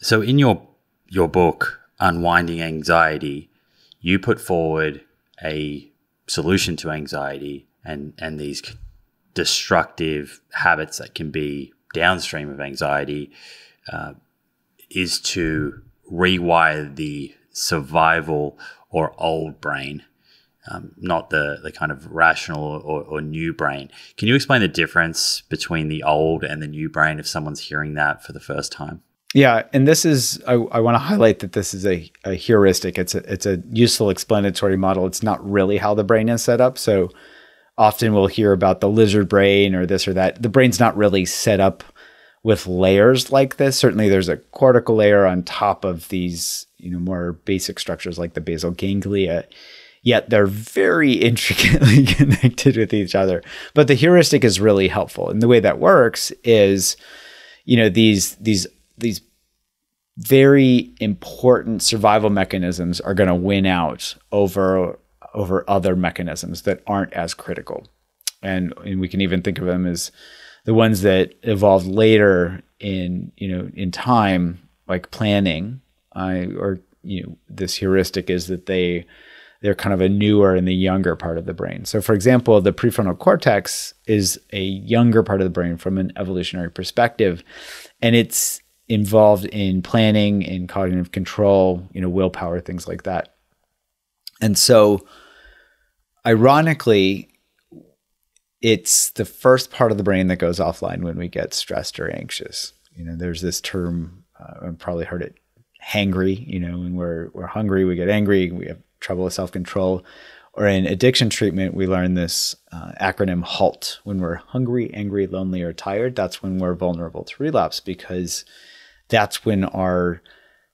So in your book, Unwinding Anxiety, you put forward a solution to anxiety and these destructive habits that can be downstream of anxiety is to rewire the survival or old brain, not the kind of rational or new brain. Can you explain the difference between the old and the new brain if someone's hearing that for the first time? Yeah, and this is, I want to highlight that this is a heuristic. It's a useful explanatory model. It's not really how the brain is set up. So often we'll hear about the lizard brain or this or that. The brain's not really set up with layers like this. Certainly there's a cortical layer on top of these, you know, more basic structures like the basal ganglia, yet they're very intricately connected with each other. But the heuristic is really helpful. And the way that works is, you know, these very important survival mechanisms are going to win out over other mechanisms that aren't as critical. And we can even think of them as the ones that evolved later in, you know, in time, like planning, or, you know, this heuristic is that they're kind of a newer and the younger part of the brain. So for example, the prefrontal cortex is a younger part of the brain from an evolutionary perspective, and it's involved in planning, in cognitive control, you know, willpower, things like that. And so ironically, it's the first part of the brain that goes offline when we get stressed or anxious. You know, there's this term, I've probably heard it, hangry. You know, when we're hungry, we get angry, we have trouble with self-control. Or in addiction treatment, we learn this acronym HALT. When we're hungry, angry, lonely, or tired, that's when we're vulnerable to relapse, because that's when our,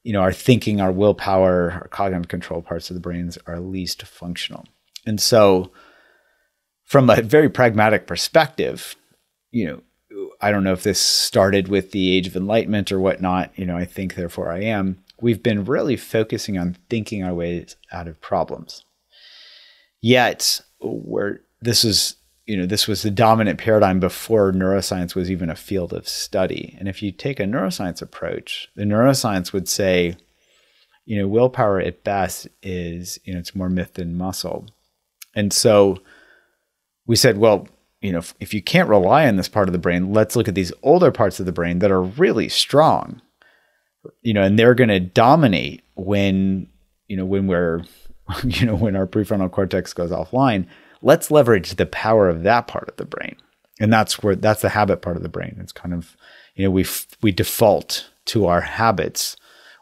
you know, our thinking, our willpower, our cognitive control parts of the brains are least functional. And so from a very pragmatic perspective, you know, I don't know if this started with the Age of Enlightenment or whatnot, you know, I think therefore I am, we've been really focusing on thinking our ways out of problems. Yet, this was the dominant paradigm before neuroscience was even a field of study. And if you take a neuroscience approach, the neuroscience would say, you know, willpower at best is, you know, it's more myth than muscle. And so we said, well, you know, if you can't rely on this part of the brain, let's look at these older parts of the brain that are really strong, you know, and they're going to dominate when, you know, when our prefrontal cortex goes offline. Let's leverage the power of that part of the brain. And that's the habit part of the brain. It's kind of, you know, we default to our habits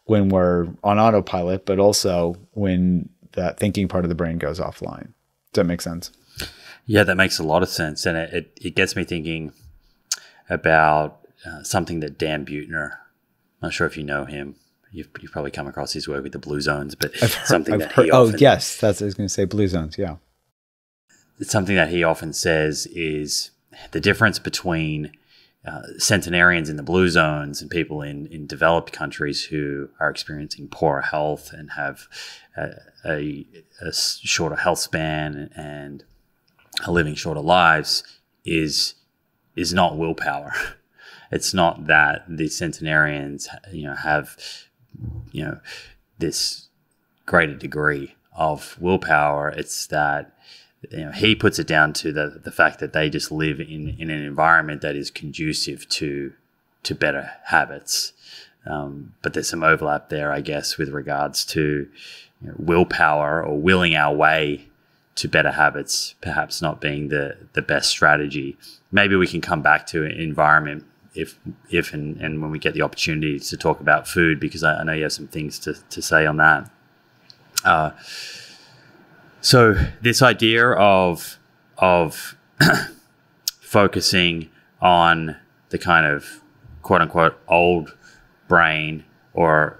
when we're on autopilot, but also when that thinking part of the brain goes offline. Does that make sense? Yeah, that makes a lot of sense. And it gets me thinking about something that Dan Buettner, I'm not sure if you know him, You've probably come across his work with the Blue Zones, but oh, yes, that's what I was going to say, Blue Zones, yeah. Something that he often says is the difference between centenarians in the Blue Zones and people in developed countries who are experiencing poorer health and have a shorter health span and are living shorter lives is not willpower. It's not that the centenarians, you know, have, you know, this greater degree of willpower. It's that, you know, he puts it down to the fact that they just live in an environment that is conducive to better habits. But there's some overlap there, I guess, with regards to, you know, willpower or willing our way to better habits, perhaps not being the best strategy. Maybe we can come back to environment if and when we get the opportunity to talk about food, because I know you have some things to say on that. So this idea of focusing on the kind of quote unquote old brain, or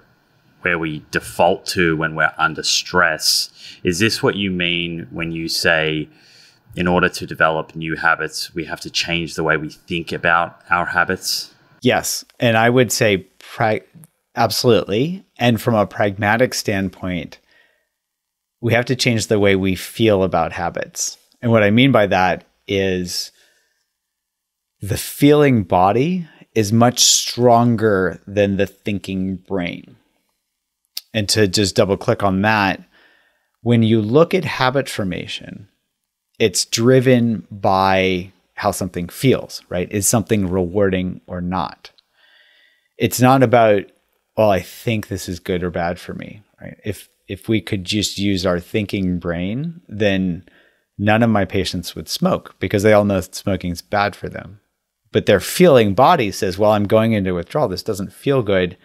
where we default to when we're under stress, is this what you mean when you say, in order to develop new habits, we have to change the way we think about our habits? Yes. And I would say absolutely. And from a pragmatic standpoint, we have to change the way we feel about habits. And what I mean by that is the feeling body is much stronger than the thinking brain. And to just double click on that, when you look at habit formation, it's driven by how something feels, right? Is something rewarding or not? It's not about, well, I think this is good or bad for me, right? If we could just use our thinking brain, then none of my patients would smoke because they all know that smoking is bad for them. But their feeling body says, well, I'm going into withdrawal. This doesn't feel good.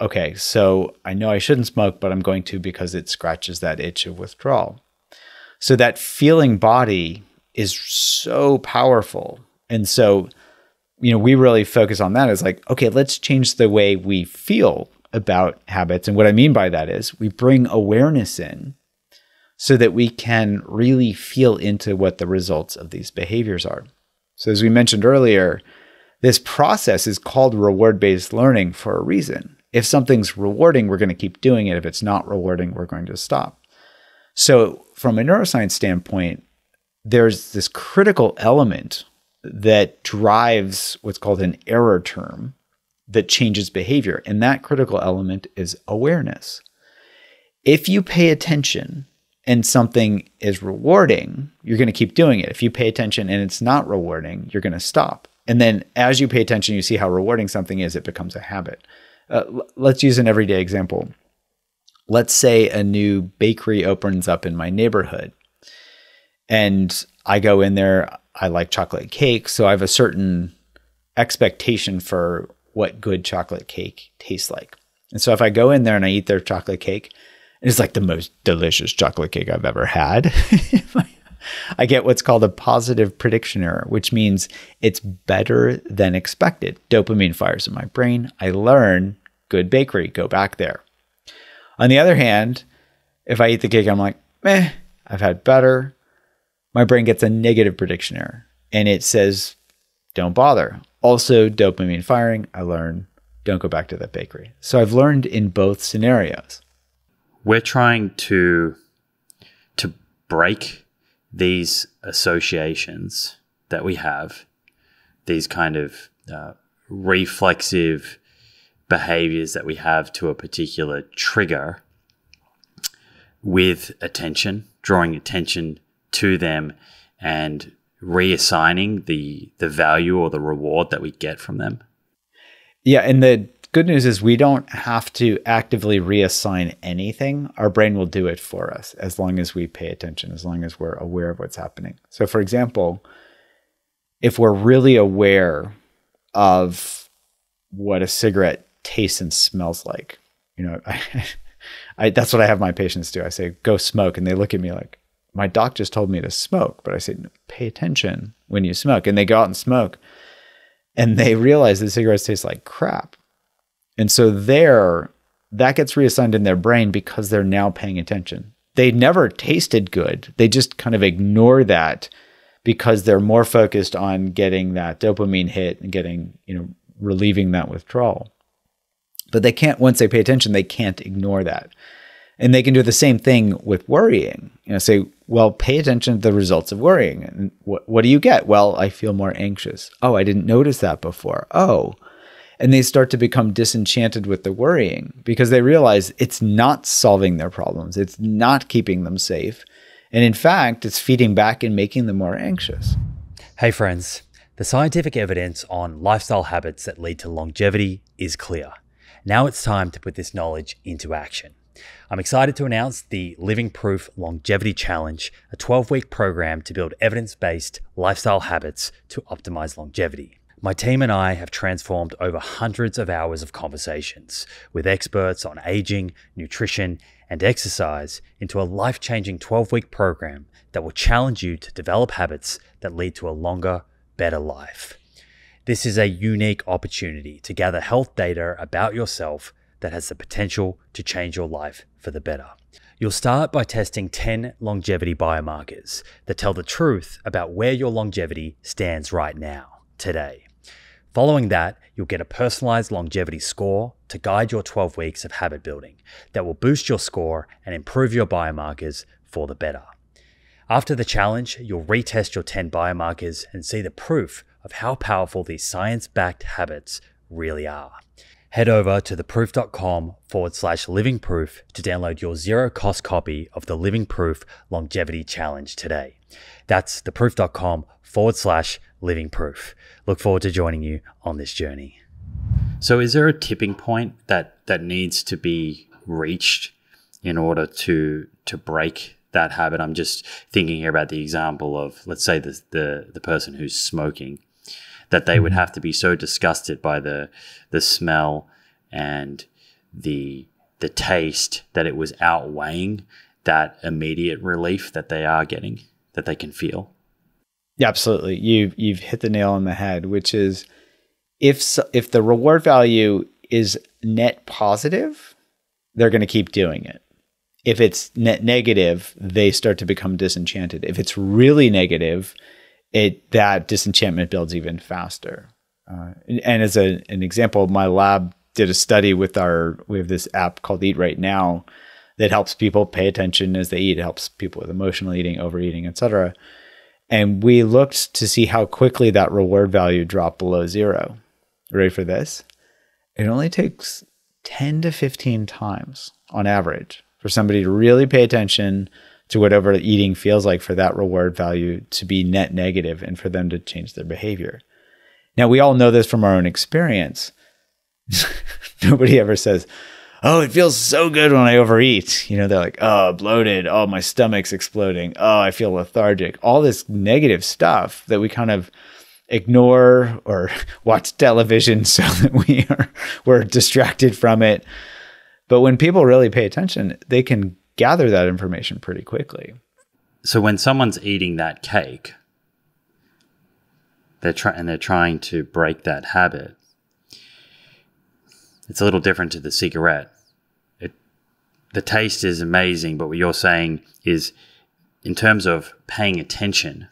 Okay, so I know I shouldn't smoke, but I'm going to because it scratches that itch of withdrawal. So that feeling body is so powerful. And so, you know, we really focus on that as like, okay, let's change the way we feel about habits. And what I mean by that is we bring awareness in so that we can really feel into what the results of these behaviors are. So as we mentioned earlier, this process is called reward-based learning for a reason. If something's rewarding, we're going to keep doing it. If it's not rewarding, we're going to stop. So from a neuroscience standpoint, there's this critical element that drives what's called an error term that changes behavior. And that critical element is awareness. If you pay attention and something is rewarding, you're going to keep doing it. If you pay attention and it's not rewarding, you're going to stop. And then as you pay attention, you see how rewarding something is, it becomes a habit. Let's use an everyday example. Let's say a new bakery opens up in my neighborhood. And I go in there, I like chocolate cake. So I have a certain expectation for what good chocolate cake tastes like. And so if I go in there and I eat their chocolate cake, it's like the most delicious chocolate cake I've ever had. I get what's called a positive prediction error, which means it's better than expected. Dopamine fires in my brain. I learn, good bakery, go back there. On the other hand, if I eat the cake, I'm like, meh, I've had better. My brain gets a negative prediction error and it says, don't bother. Also, dopamine firing, I learn, don't go back to that bakery. So I've learned in both scenarios. We're trying to break these associations that we have, these kind of reflexive behaviors that we have to a particular trigger with attention, drawing attention to them and reassigning the value or the reward that we get from them. Yeah, and the good news is we don't have to actively reassign anything. Our brain will do it for us as long as we pay attention, as long as we're aware of what's happening. So for example, if we're really aware of what a cigarette tastes and smells like, you know, that's what I have my patients do. I say, go smoke. And they look at me like, my doc just told me to smoke, but I say, no, pay attention when you smoke. And they go out and smoke and they realize the cigarettes taste like crap. And so there, that gets reassigned in their brain because they're now paying attention. They never tasted good. They just kind of ignore that because they're more focused on getting that dopamine hit and getting, you know, relieving that withdrawal. But they can't, once they pay attention, they can't ignore that. And they can do the same thing with worrying. You know, say, well, pay attention to the results of worrying. And what do you get? Well, I feel more anxious. Oh, I didn't notice that before. Oh, and they start to become disenchanted with the worrying because they realize it's not solving their problems. It's not keeping them safe. And in fact, it's feeding back and making them more anxious. Hey friends, the scientific evidence on lifestyle habits that lead to longevity is clear. Now it's time to put this knowledge into action. I'm excited to announce the Living Proof Longevity Challenge, a 12-week program to build evidence-based lifestyle habits to optimize longevity. My team and I have transformed over hundreds of hours of conversations with experts on aging, nutrition, and exercise into a life-changing 12-week program that will challenge you to develop habits that lead to a longer, better life. This is a unique opportunity to gather health data about yourself that has the potential to change your life for the better. You'll start by testing 10 longevity biomarkers that tell the truth about where your longevity stands right now, today. Following that, you'll get a personalized longevity score to guide your 12 weeks of habit building that will boost your score and improve your biomarkers for the better. After the challenge, you'll retest your 10 biomarkers and see the proof of how powerful these science-backed habits really are. Head over to theproof.com/livingproof to download your zero-cost copy of the Living Proof Longevity Challenge today. That's theproof.com/livingproof. Look forward to joining you on this journey. So is there a tipping point that needs to be reached in order to break that habit? I'm just thinking here about the example of, let's say, the person who's smoking, that they would have to be so disgusted by the smell and the taste that it was outweighing that immediate relief that they are getting, that they can feel. Yeah, absolutely. You've hit the nail on the head, which is if the reward value is net positive, they're going to keep doing it. If it's net negative, they start to become disenchanted. If it's really negative, that disenchantment builds even faster. And as an example, my lab did a study with we have this app called Eat Right Now that helps people pay attention as they eat. It helps people with emotional eating, overeating, etc. And we looked to see how quickly that reward value dropped below zero. Ready for this? It only takes 10 to 15 times on average for somebody to really pay attention to whatever eating feels like, for that reward value to be net negative and for them to change their behavior. Now, we all know this from our own experience. Nobody ever says, "Oh, it feels so good when I overeat." You know, they're like, "Oh, bloated. Oh, my stomach's exploding. Oh, I feel lethargic." All this negative stuff that we kind of ignore or watch television so that we're distracted from it. But when people really pay attention, they can gather that information pretty quickly. So when someone's eating that cake, they're trying to break that habit. It's a little different to the cigarette. The taste is amazing, but what you're saying is, in terms of paying attention,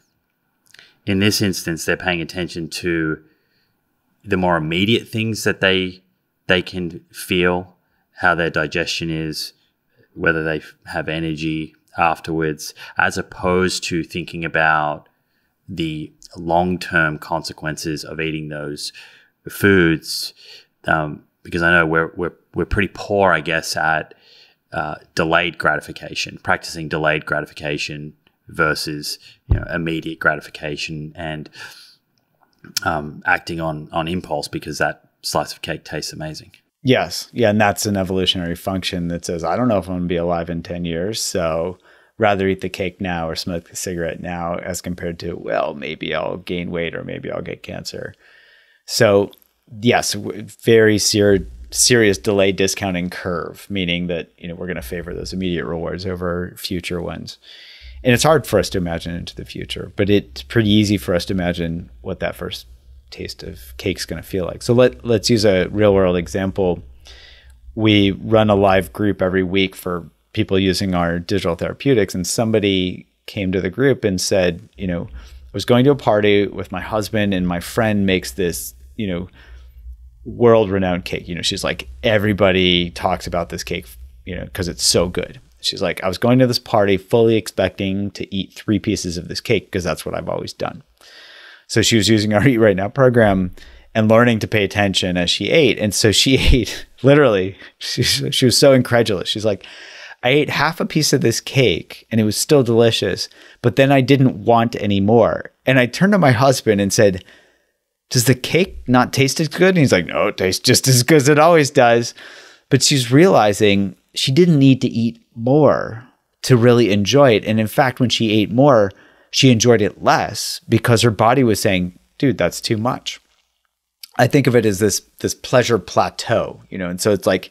in this instance, they're paying attention to the more immediate things that they can feel, how their digestion is, whether they have energy afterwards, as opposed to thinking about the long-term consequences of eating those foods. Because I know we're pretty poor, I guess, at delayed gratification, practicing delayed gratification versus, you know, immediate gratification, and acting on impulse because that slice of cake tastes amazing. Yes. Yeah. And that's an evolutionary function that says, I don't know if I'm going to be alive in 10 years. So rather eat the cake now or smoke the cigarette now, as compared to, well, maybe I'll gain weight or maybe I'll get cancer. So yes, very serious delay discounting curve, meaning that, you know, we're going to favor those immediate rewards over future ones. And it's hard for us to imagine into the future, but it's pretty easy for us to imagine what that first taste of cake's going to feel like. So let's use a real world example. We run a live group every week for people using our digital therapeutics, and somebody came to the group and said, you know, I was going to a party with my husband and my friend makes this, you know, world-renowned cake. You know, she's like, everybody talks about this cake, you know, because it's so good. She's like, I was going to this party fully expecting to eat 3 pieces of this cake because that's what I've always done. So she was using our Eat Right Now program and learning to pay attention as she ate. And so she ate, literally, she was so incredulous. She's like, I ate half a piece of this cake and it was still delicious, but then I didn't want any more. And I turned to my husband and said, does the cake not taste as good? And he's like, no, it tastes just as good as it always does. But she's realizing she didn't need to eat more to really enjoy it. And in fact, when she ate more, she enjoyed it less because her body was saying, dude, that's too much. I think of it as this pleasure plateau, you know? And so it's like,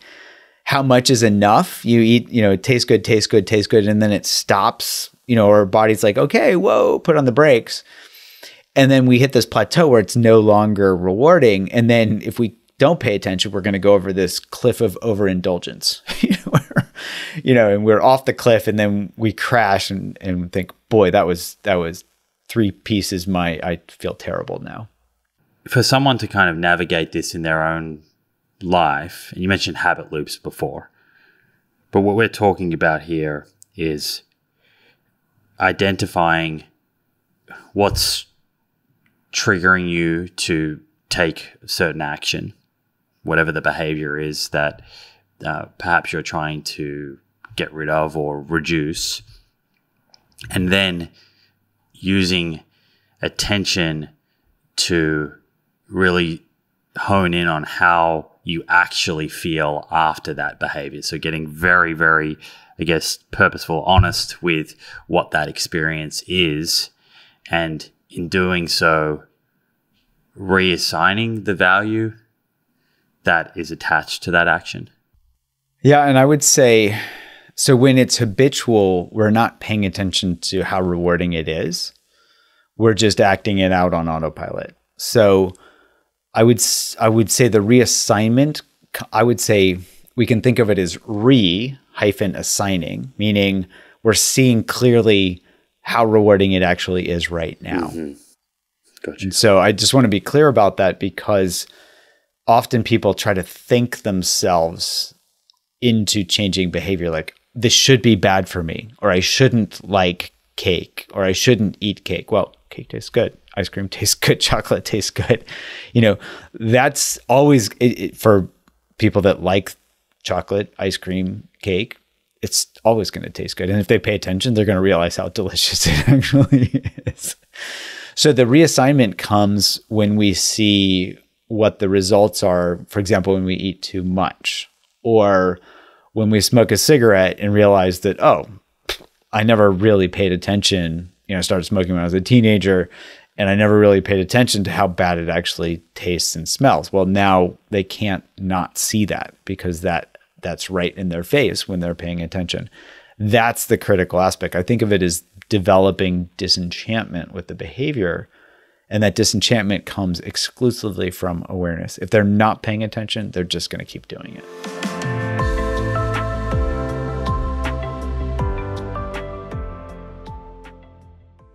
how much is enough? You eat, you know, it tastes good, tastes good, tastes good. And then it stops, you know, or our body's like, okay, whoa, put on the brakes. And then we hit this plateau where it's no longer rewarding. And then if we don't pay attention, we're going to go over this cliff of overindulgence, you know, and we're off the cliff, and then we crash and think, boy, that was 3 pieces. I feel terrible now. For someone to kind of navigate this in their own life, and you mentioned habit loops before, but what we're talking about here is identifying what's triggering you to take certain action, whatever the behavior is that perhaps you're trying to get rid of or reduce, and then using attention to really hone in on how you actually feel after that behavior. So getting very, very, I guess, purposeful, honest with what that experience is. And in doing so, reassigning the value that is attached to that action. Yeah. And I would say, so when it's habitual, we're not paying attention to how rewarding it is. We're just acting it out on autopilot. So I would say the reassignment, I would say we can think of it as re-assigning, meaning we're seeing clearly how rewarding it actually is right now. Mm-hmm. Gotcha. And so I just want to be clear about that, because often people try to think themselves into changing behavior. Like, this should be bad for me, or I shouldn't like cake, or I shouldn't eat cake. Well, cake tastes good. Ice cream tastes good. Chocolate tastes good. You know, that's always for people that like chocolate, ice cream, cake, it's always going to taste good. And if they pay attention, they're going to realize how delicious it actually is. So the reassignment comes when we see what the results are, for example, when we eat too much, or when we smoke a cigarette and realize that, oh, I never really paid attention. You know, I started smoking when I was a teenager, and I never really paid attention to how bad it actually tastes and smells. Well, now they can't not see that, because that's right in their face when they're paying attention. That's the critical aspect. I think of it as developing disenchantment with the behavior, and that disenchantment comes exclusively from awareness. If they're not paying attention, they're just going to keep doing it.